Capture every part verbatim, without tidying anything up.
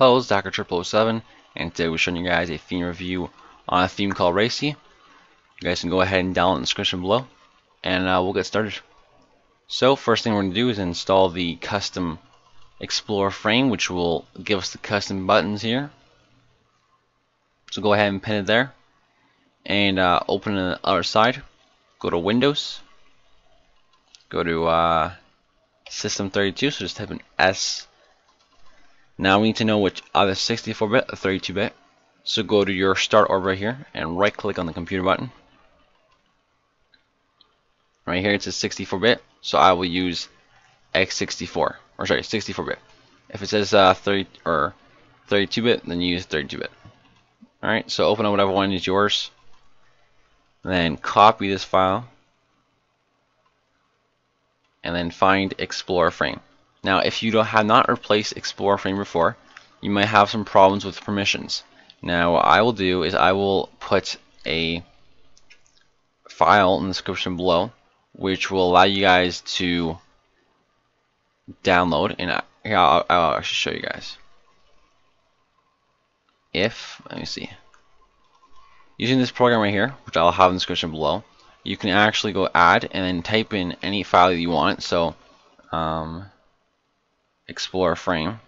Hello, it's The Hacker zero zero zero seven, and today we're showing you guys a theme review on a theme called Racy. You guys can go ahead and download in the description below, and uh, we'll get started. So first thing we're going to do is install the custom Explorer frame, which will give us the custom buttons here. So go ahead and pin it there, and uh, open the other side. Go to Windows, go to uh, System thirty-two, so just type in S. Now we need to know which either sixty-four bit or thirty-two bit. So go to your start orb right here and right click on the computer button. Right here it says sixty-four bit, so I will use x sixty-four, or sorry, sixty-four bit. If it says uh, thirty or thirty-two bit, then you use thirty-two bit. Alright, so open up whatever one is yours. Then copy this file. And then find Explorer Frame. Now, if you don't, have not replaced Explorer Frame before, you might have some problems with permissions. Now, what I will do is I will put a file in the description below, which will allow you guys to download. And I, here, I'll, I'll actually show you guys. If, let me see. Using this program right here, which I'll have in the description below, you can actually go add and then type in any file that you want. So, um... Explorer frame,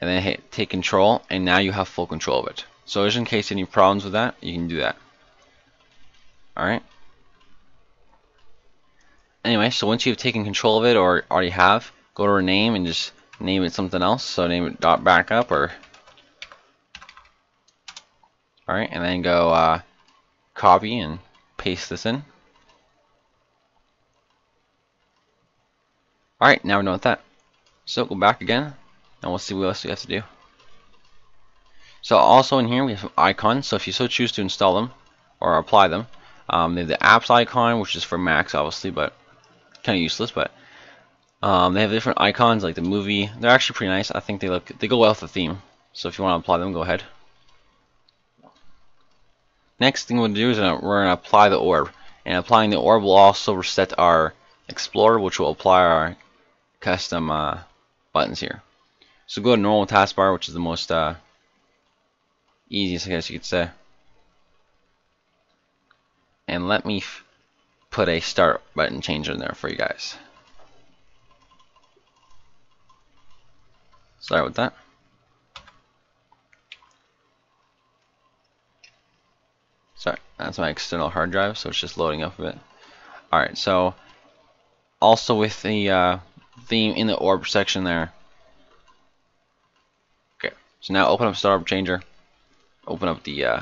and then hit take control, and now you have full control of it. So just in case any problems with that, you can do that. Alright, anyway, so once you've taken control of it, or already have, go to rename and just name it something else. So name it dot backup, or alright, and then go uh, copy and paste this in. Alright, now we're done with that. So go back again, and we'll see what else we have to do. So also in here we have some icons, so if you so choose to install them, or apply them, um, they have the apps icon, which is for Macs obviously, but kind of useless, but um, they have different icons, like the movie. They're actually pretty nice. I think they look, they go well with the theme, so if you want to apply them, go ahead. Next thing we'll do is we're going to apply the orb, and applying the orb will also reset our Explorer, which will apply our custom uh, buttons here. So go to normal taskbar, which is the most uh, easiest, I guess you could say. And let me f put a start button change in there for you guys. Sorry about that. Sorry, that's my external hard drive, so it's just loading up a bit. Alright, so also with the uh, theme in the orb section there. Okay, so now open up Start Orb Changer, open up the uh,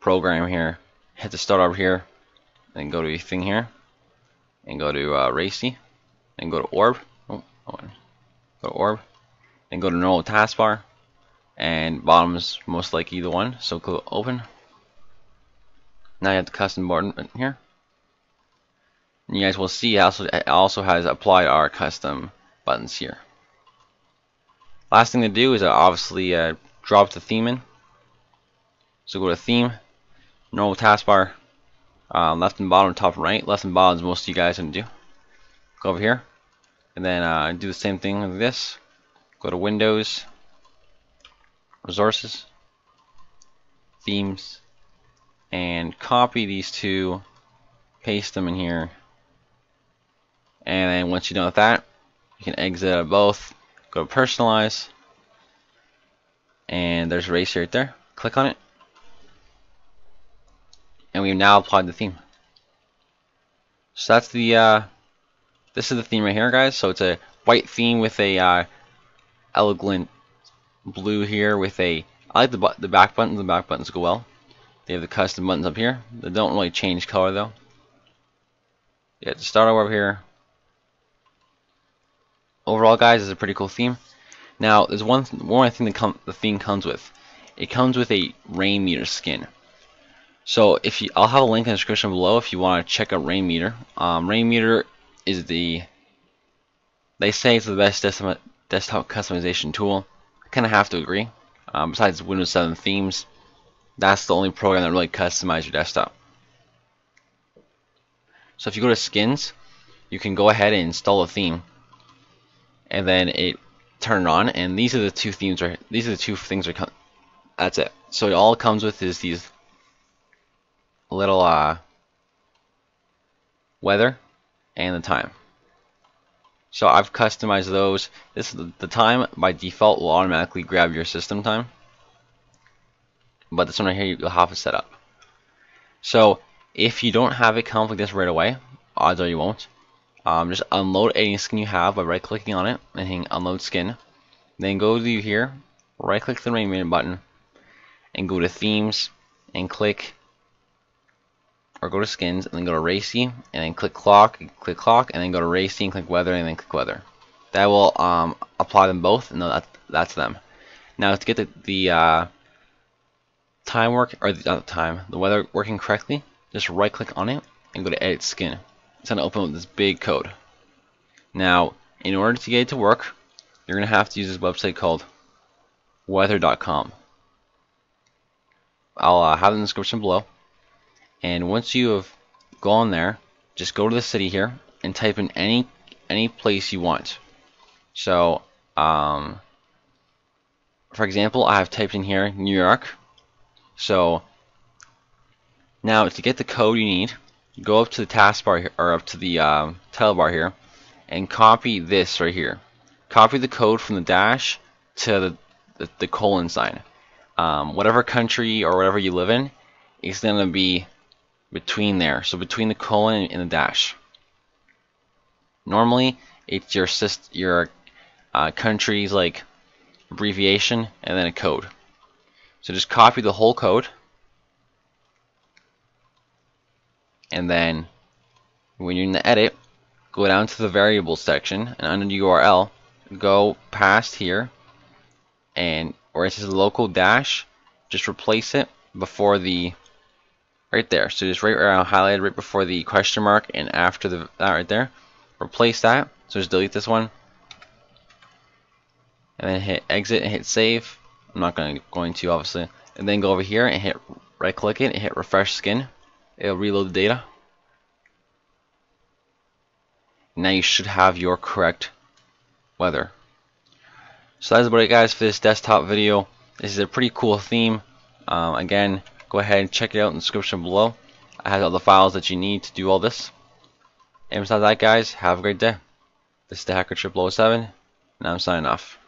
program here, hit the Start Orb here, and go to your thing here, and go to uh, Racy, and go to Orb, oh, hold on. Go to Orb, and go to Normal Taskbar, and bottom is most like either one, so go Open. Now you have the custom button here. You guys will see it also, it also has applied our custom buttons here. Last thing to do is obviously uh, drop the theme in. So go to theme, normal taskbar, uh, left and bottom, top and right. Left and bottom is most of you guys going to do. Go over here and then uh, do the same thing with this. Go to Windows, Resources, Themes, and copy these two, paste them in here. And then once you're done with that, you can exit out of both, go to personalize, and there's Racy right there. Click on it, and we've now applied the theme. So that's the, uh, this is the theme right here, guys. So it's a white theme with a uh, elegant blue here with a, I like the, bu the back buttons, the back buttons go well. They have the custom buttons up here. They don't really change color though. You have to start over here. Overall, guys, is a pretty cool theme. Now, there's one th one thing that the theme comes with. It comes with a Rainmeter skin. So, if you, I'll have a link in the description below if you want to check out Rainmeter. Um, Rainmeter is the, they say it's the best desktop, desktop customization tool. I kind of have to agree. Um, besides Windows seven themes, that's the only program that really customizes your desktop. So if you go to skins, you can go ahead and install a theme. and then it turned on, and these are the two themes right these are the two things are that's it. So it all comes with is these little uh, weather and the time. So I've customized those. This is the time by default will automatically grab your system time, but this one right here you'll have to set up. So if you don't have it come like this right away, odds are you won't. Um, just unload any skin you have by right clicking on it and hitting unload skin. Then go to here, right click the Rainmeter button, and go to themes and click, or go to skins and then go to Racy and then click clock and click clock and then go to Racy and click weather and then click weather. That will um, apply them both, and that, that's them. Now to get the, the uh, time work or the uh, time the weather working correctly, just right click on it and go to edit skin. It's going to open with this big code. Now in order to get it to work, you're going to have to use this website called weather dot com. I'll uh, have it in the description below. And once you have gone there, just go to the city here and type in any any place you want. So um, for example, I have typed in here New York. So now to get the code you need, go up to the taskbar here, or up to the um, tailbar here, and copy this right here. Copy the code from the dash to the, the, the colon sign. Um, whatever country or whatever you live in, it's going to be between there, so between the colon and the dash. Normally it's your syst your uh, country's like abbreviation and then a code. So just copy the whole code and then when you're in the edit, go down to the variables section and under the U R L go past here and where it says local dash, just replace it before the right there, so just right around highlighted right before the question mark and after the that right there, replace that. So just delete this one and then hit exit and hit save. I'm not going to going to obviously, and then go over here and hit right click it and hit refresh skin. It'll reload the data. Now you should have your correct weather. So that's about it, guys, for this desktop video. This is a pretty cool theme. Um, again, go ahead and check it out in the description below. I have all the files that you need to do all this. And besides that, guys, have a great day. This is the Hacker zero zero zero seven, and I'm signing off.